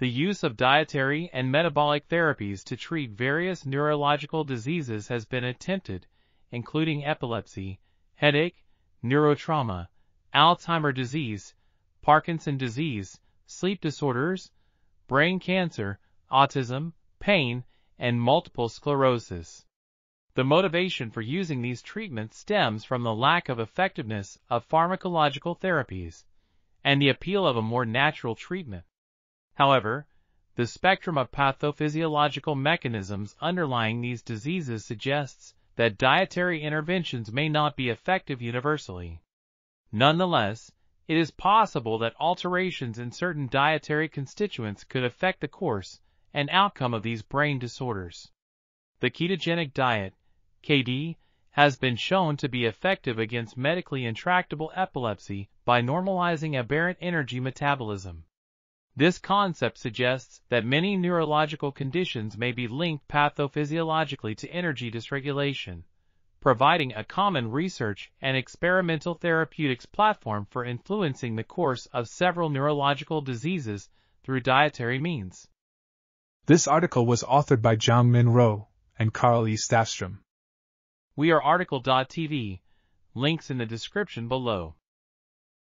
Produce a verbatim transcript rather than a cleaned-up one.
the use of dietary and metabolic therapies to treat various neurological diseases has been attempted, including epilepsy, headache, neurotrauma, Alzheimer's disease, Parkinson's disease, sleep disorders, brain cancer, autism, pain, and multiple sclerosis. The motivation for using these treatments stems from the lack of effectiveness of pharmacological therapies and the appeal of a more natural treatment. However, the spectrum of pathophysiological mechanisms underlying these diseases suggests that dietary interventions may not be effective universally. Nonetheless, it is possible that alterations in certain dietary constituents could affect the course and outcome of these brain disorders. The ketogenic diet, K D, has been shown to be effective against medically intractable epilepsy by normalizing aberrant energy metabolism. This concept suggests that many neurological conditions may be linked pathophysiologically to energy dysregulation, providing a common research and experimental therapeutics platform for influencing the course of several neurological diseases through dietary means. This article was authored by Jong Min Rho and Carl E. Stafstrom. We are article dot T V, links in the description below.